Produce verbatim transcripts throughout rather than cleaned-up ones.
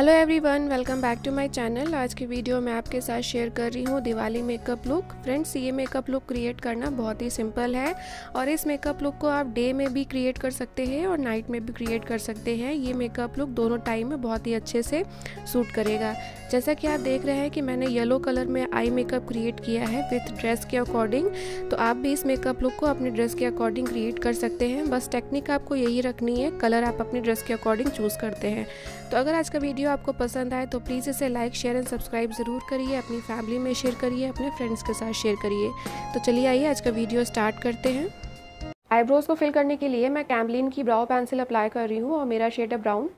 Hello everyone, welcome back to my channel. आज की video में आपके साथ शेयर कर रही हूँ दिवाली मेकअप लुक। फ्रेंड्स, ये मेकअप लुक क्रिएट करना बहुत ही सिंपल है और इस मेकअप लुक को आप डे में भी क्रिएट कर सकते हैं और नाइट में भी क्रिएट कर सकते हैं। ये मेकअप लुक दोनों टाइम में बहुत ही अच्छे से सूट करेगा। जैसा कि आप देख रहे हैं कि मैंने येलो कलर में आई मेकअप क्रिएट किया है विथ ड्रेस के अकॉर्डिंग, तो आप भी इस मेकअप लुक को अपने ड्रेस के अकॉर्डिंग क्रिएट कर सकते हैं। बस टेक्निक आपको यही रखनी है, कलर आप अपने ड्रेस के अकॉर्डिंग चूज़ करते हैं। तो अगर आज का वीडियो आपको पसंद आए तो प्लीज़ इसे लाइक, शेयर एंड सब्सक्राइब ज़रूर करिए। अपनी फैमिली में शेयर करिए, अपने फ्रेंड्स के साथ शेयर करिए। तो चलिए आइए आज का वीडियो स्टार्ट करते हैं। आईब्रोज़ को फिल करने के लिए मैं कैम्बलिन की ब्राउ पेंसिल अप्लाई कर रही हूँ और मेरा शेड है ब्राउन।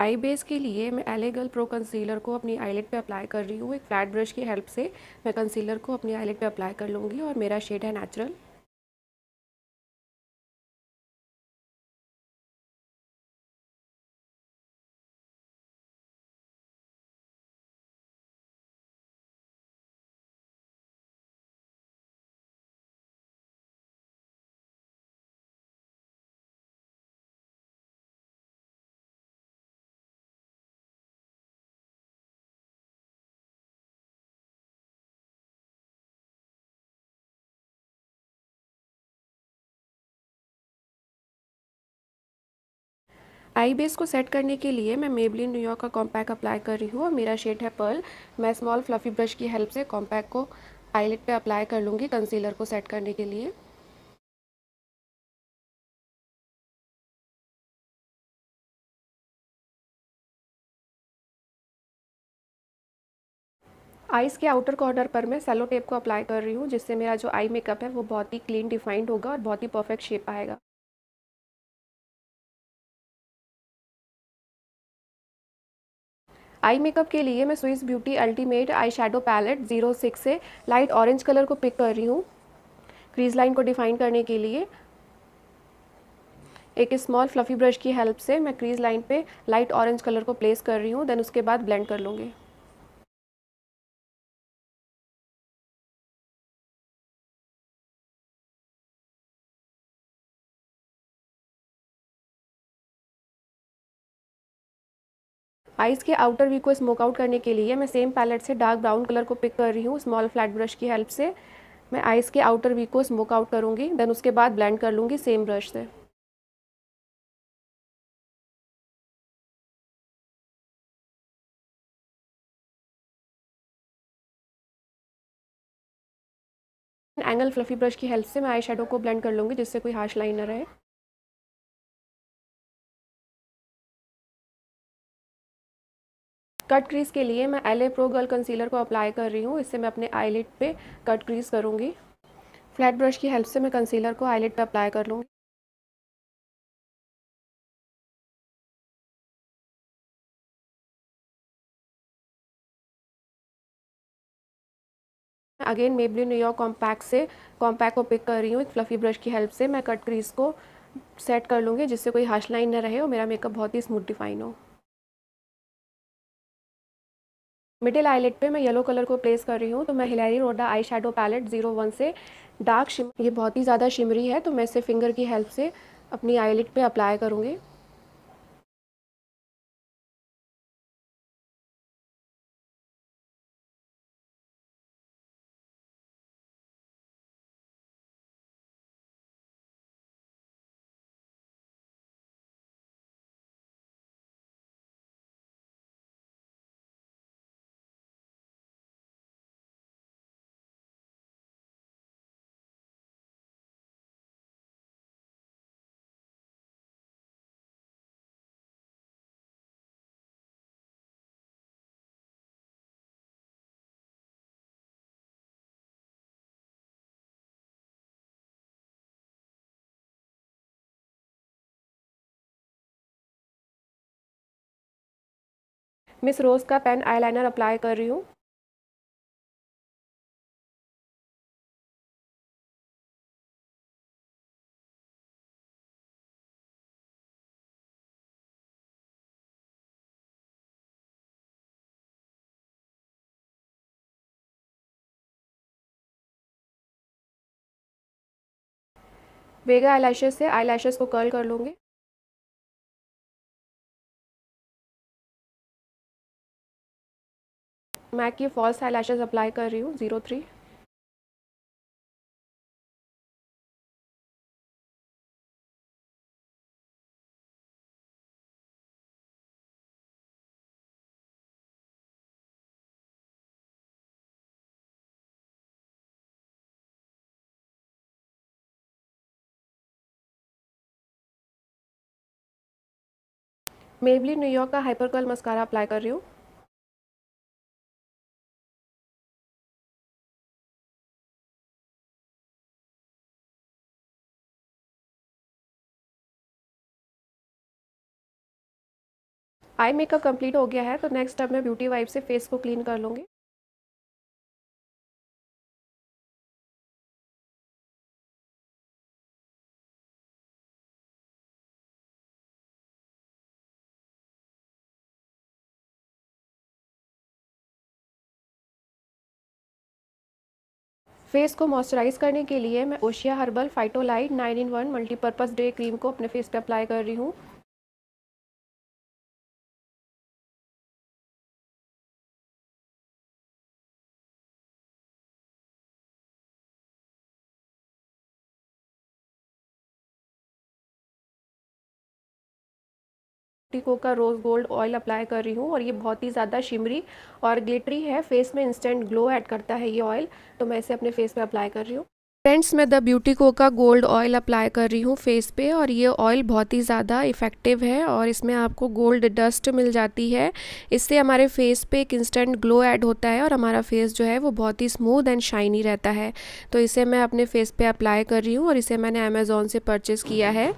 आई बेस के लिए मैं एलेगल प्रो कंसीलर को अपनी आईलेट पे अप्लाई कर रही हूँ। एक फ्लैट ब्रश की हेल्प से मैं कंसीलर को अपनी आईलेट पे अप्लाई कर लूँगी और मेरा शेड है नेचुरल। आई बेस को सेट करने के लिए मैं मेबलिन न्यूयॉर्क का कॉम्पैक्ट अप्लाई कर रही हूँ और मेरा शेड है पर्ल। मैं स्मॉल फ्लफी ब्रश की हेल्प से कॉम्पैक्ट को आईलेट पे अप्लाई कर लूँगी कंसीलर को सेट करने के लिए। आईज के आउटर कॉर्नर पर मैं सेलो टेप को अप्लाई कर रही हूँ, जिससे मेरा जो आई मेकअप है वो बहुत ही क्लीन डिफाइंड होगा और बहुत ही परफेक्ट शेप आएगा। आई मेकअप के लिए मैं Swiss beauty ultimate eye shadow palette zero six से लाइट ऑरेंज कलर को पिक कर रही हूँ क्रीज लाइन को डिफाइन करने के लिए। एक स्मॉल फ्लफी ब्रश की हेल्प से मैं क्रीज लाइन पे लाइट ऑरेंज कलर को प्लेस कर रही हूँ, देन उसके बाद ब्लेंड कर लूँगी। आईज़ के आउटर वी को स्मोक आउट करने के लिए मैं सेम पैलेट से डार्क ब्राउन कलर को पिक कर रही हूँ। स्मॉल फ्लैट ब्रश की हेल्प से मैं आईज़ के आउटर वी को स्मोक आउट करूँगी, देन उसके बाद ब्लेंड कर लूँगी सेम ब्रश से। एंगल फ्लफी ब्रश की हेल्प से मैं आई शेडो को ब्लेंड कर लूँगी, जिससे कोई हार्श लाइन न रहे। कट क्रीज के लिए मैं L A pro girl concealer को अप्लाई कर रही हूँ, इससे मैं अपने आईलिड पे कट क्रीज करूँगी। फ्लैट ब्रश की हेल्प से मैं कंसीलर को आईलिड पे अप्लाई कर लूँगी। मैं अगेन मेबलिन न्यूयॉर्क कॉम्पैक्ट से कॉम्पैक्ट को पिक कर रही हूँ। एक फ्लफी ब्रश की हेल्प से मैं कट क्रीज को सेट कर लूँगी, जिससे कोई हार्श लाइन न रहे और मेरा मेकअप बहुत ही स्मूथ डिफाइन हो। मिडिल आईलेट पे मैं येलो कलर को प्लेस कर रही हूँ, तो मैं Hilary Rhoda eye shadow palette zero one से डार्क शिम ये बहुत ही ज़्यादा शिमरी है, तो मैं इसे फिंगर की हेल्प से अपनी आईलेट पे अप्लाई करूँगी। मिस रोज़ का पेन आईलाइनर अप्लाई कर रही हूँ। वेगा आई लैशेज से आई लैशेज को कर्ल कर लूँगी। मैक की फॉल्स आई लैशेज अप्लाई कर रही हूँ zero three. Maybelline New York का हाइपरकर्ल मस्कारा अप्लाई कर रही हूँ। आई मेकअप कंप्लीट हो गया है तो नेक्स्ट स्टेप मैं ब्यूटी वाइप से फेस को क्लीन कर लूँगी। फेस को मॉइस्चराइज करने के लिए मैं ओशिया herbal Phytolite nine in one multipurpose day cream को अपने फेस पे अप्लाई कर रही हूँ। ब्यूटी को का रोज़ गोल्ड ऑयल अप्लाई कर रही हूँ और ये बहुत ही ज़्यादा शिमरी और ग्लिटरी है। फेस में इंस्टेंट ग्लो ऐड करता है ये ऑयल, तो मैं इसे अपने फेस पे अप्लाई कर रही हूँ। फ्रेंड्स, मैं द ब्यूटी को का गोल्ड ऑयल अप्लाई कर रही हूँ फेस पे और ये ऑयल बहुत ही ज़्यादा इफ़ेक्टिव है और इसमें आपको गोल्ड डस्ट मिल जाती है। इससे हमारे फेस पे एक इंस्टेंट ग्लो ऐड होता है और हमारा फेस जो है वो बहुत ही स्मूथ एंड शाइनी रहता है। तो इसे मैं अपने फेस पे अप्लाई कर रही हूँ और इसे मैंने अमेज़ोन से परचेज़ किया है।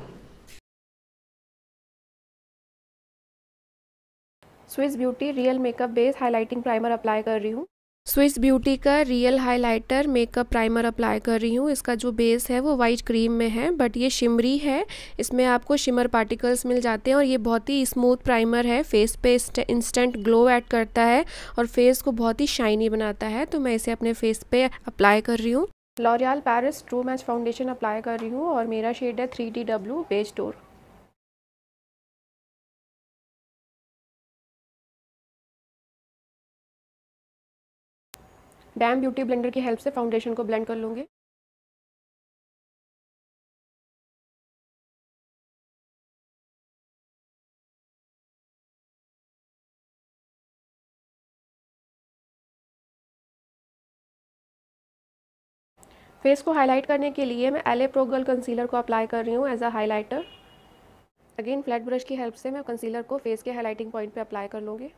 Swiss beauty real makeup base highlighting primer apply कर रही हूँ। स्विस ब्यूटी का real highlighter makeup primer apply कर रही हूँ। इसका जो बेस है वो वाइट क्रीम में है बट ये शिमरी है, इसमें आपको शिमर पार्टिकल्स मिल जाते हैं और ये बहुत ही स्मूथ प्राइमर है। फेस पे इंस्टेंट ग्लो ऐड करता है और फेस को बहुत ही शाइनी बनाता है, तो मैं इसे अपने फेस पे अप्लाई कर रही हूँ। L'Oreal Paris true match foundation apply कर रही हूँ और मेरा शेड है थ्री डी डब्ल्यू बेज डोर। डैम ब्यूटी ब्लेंडर की हेल्प से फाउंडेशन को ब्लेंड कर लूँगी। फेस को हाईलाइट करने के लिए मैं L A pro girl concealer को अप्लाई कर रही हूँ as a highlighter. Again flat brush की हेल्प से मैं कंसीलर को फेस के हाईलाइटिंग पॉइंट पे अप्लाई कर लूँगी।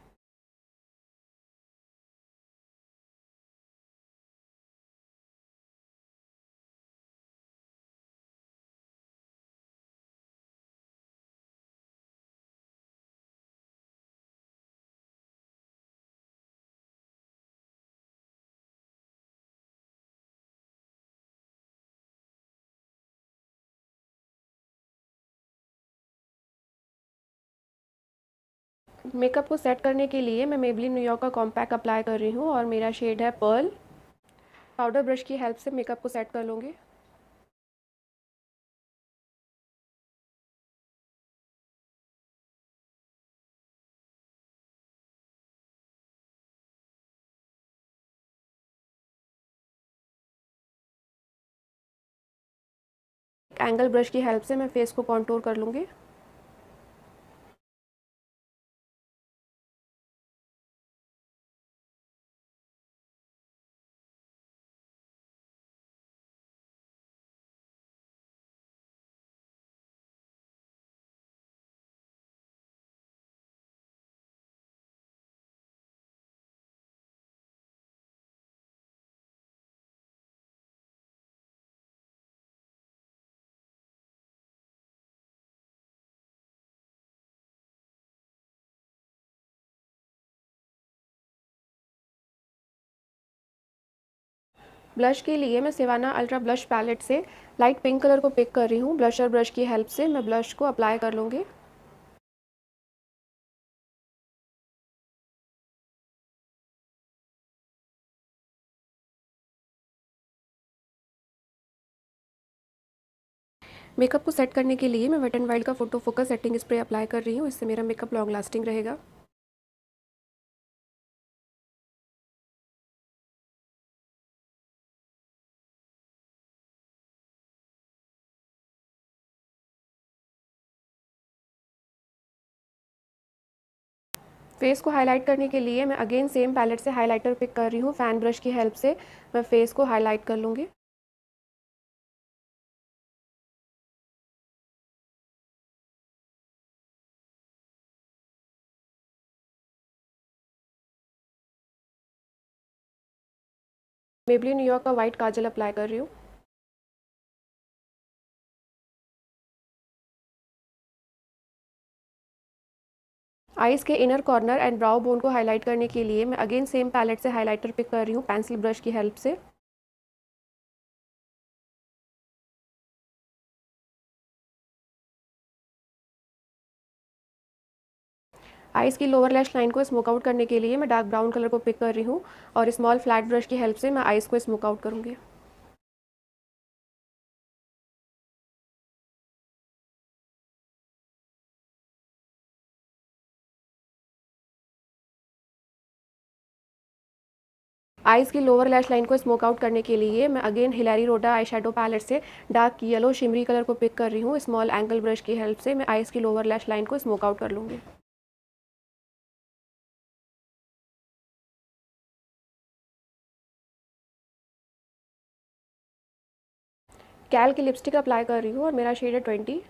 मेकअप को सेट करने के लिए मैं मेबलिन न्यूयॉर्क का कॉम्पैक्ट अप्लाई कर रही हूँ और मेरा शेड है पर्ल। पाउडर ब्रश की हेल्प से मेकअप को सेट कर लूँगी। एंगल ब्रश की हेल्प से मैं फेस को कॉन्टूर कर लूँगी। ब्लश के लिए मैं सेवाना अल्ट्रा ब्लश पैलेट से लाइट पिंक कलर को पिक कर रही हूँ। ब्लशर ब्रश की हेल्प से मैं ब्लश को अप्लाई कर लूँगी। मेकअप को सेट करने के लिए मैं वेट एंड वाइल्ड का photo focus setting spray apply कर रही हूँ। इससे मेरा मेकअप लॉन्ग लास्टिंग रहेगा। फेस को हाईलाइट करने के लिए मैं अगेन सेम पैलेट से हाईलाइटर पिक कर रही हूँ। फैन ब्रश की हेल्प से मैं फेस को हाईलाइट कर लूँगी। मेबेलिन न्यू यॉर्क का वाइट काजल अप्लाई कर रही हूँ। आइज़ के inner corner and brow bone को हाईलाइट करने के लिए मैं अगेन सेम पैलेट से हाईलाइटर पिक कर रही हूँ पेंसिल ब्रश की हेल्प से। आइज़ की लोअर लैश लाइन को स्मोक आउट करने के लिए मैं डार्क ब्राउन कलर को पिक कर रही हूँ और स्मॉल फ्लैट ब्रश की हेल्प से मैं आइज़ को स्मोक आउट करूँगी। आइज़ की लोअर लैश लाइन को स्मोक आउट करने के लिए मैं again Hilary Rhoda eye shadow palette से डार्क येलो शिमरी कलर को पिक कर रही हूँ। स्मॉल एंगल ब्रश की हेल्प से मैं आइज़ की लोअर लैश लाइन को स्मोक आउट कर लूँगी। कैल की लिपस्टिक अप्लाई कर रही हूँ और मेरा शेड है twenty.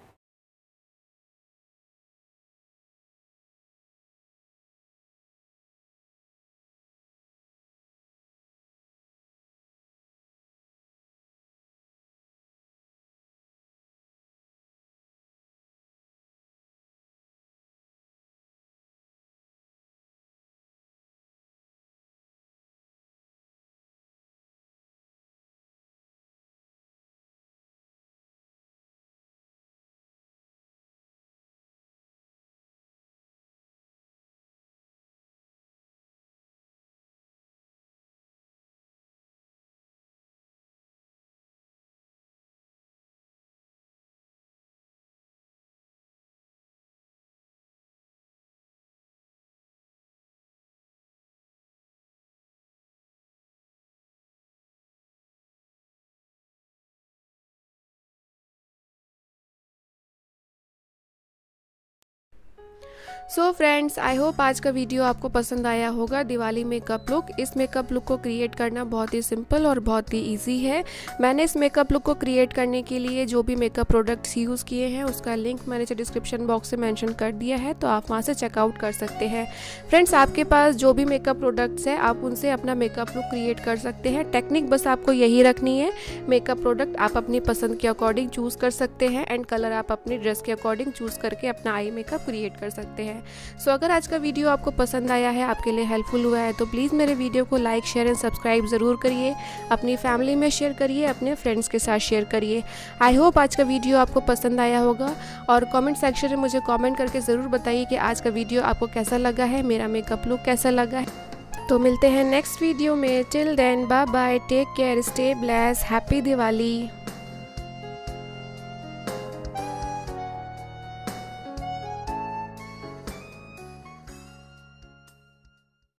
So friends, I hope आज का वीडियो आपको पसंद आया होगा। दिवाली मेकअप लुक, इस मेकअप लुक को क्रिएट करना बहुत ही सिंपल और बहुत ही इजी है। मैंने इस मेकअप लुक को क्रिएट करने के लिए जो भी मेकअप प्रोडक्ट्स यूज़ किए हैं उसका लिंक मैंने इसे डिस्क्रिप्शन बॉक्स से मेंशन कर दिया है, तो आप वहाँ से चेकआउट कर सकते हैं। फ्रेंड्स, आपके पास जो भी मेकअप प्रोडक्ट्स हैं आप उनसे अपना मेकअप लुक क्रिएट कर सकते हैं। टेक्निक बस आपको यही रखनी है, मेकअप प्रोडक्ट आप अपनी पसंद के अकॉर्डिंग चूज़ कर सकते हैं एंड कलर आप अपनी ड्रेस के अकॉर्डिंग चूज़ करके अपना आई मेकअप क्रिएट कर सकते हैं। सो so, अगर आज का वीडियो आपको पसंद आया है, आपके लिए हेल्पफुल हुआ है, तो प्लीज़ मेरे वीडियो को लाइक शेयर एंड सब्सक्राइब ज़रूर करिए। अपनी फैमिली में शेयर करिए, अपने फ्रेंड्स के साथ शेयर करिए। आई होप आज का वीडियो आपको पसंद आया होगा और कमेंट सेक्शन में मुझे कमेंट करके ज़रूर बताइए कि आज का वीडियो आपको कैसा लगा है, मेरा मेकअप लुक कैसा लगा है। तो मिलते हैं नेक्स्ट वीडियो में। Till then bye bye, take care, stay blessed, happy Diwali.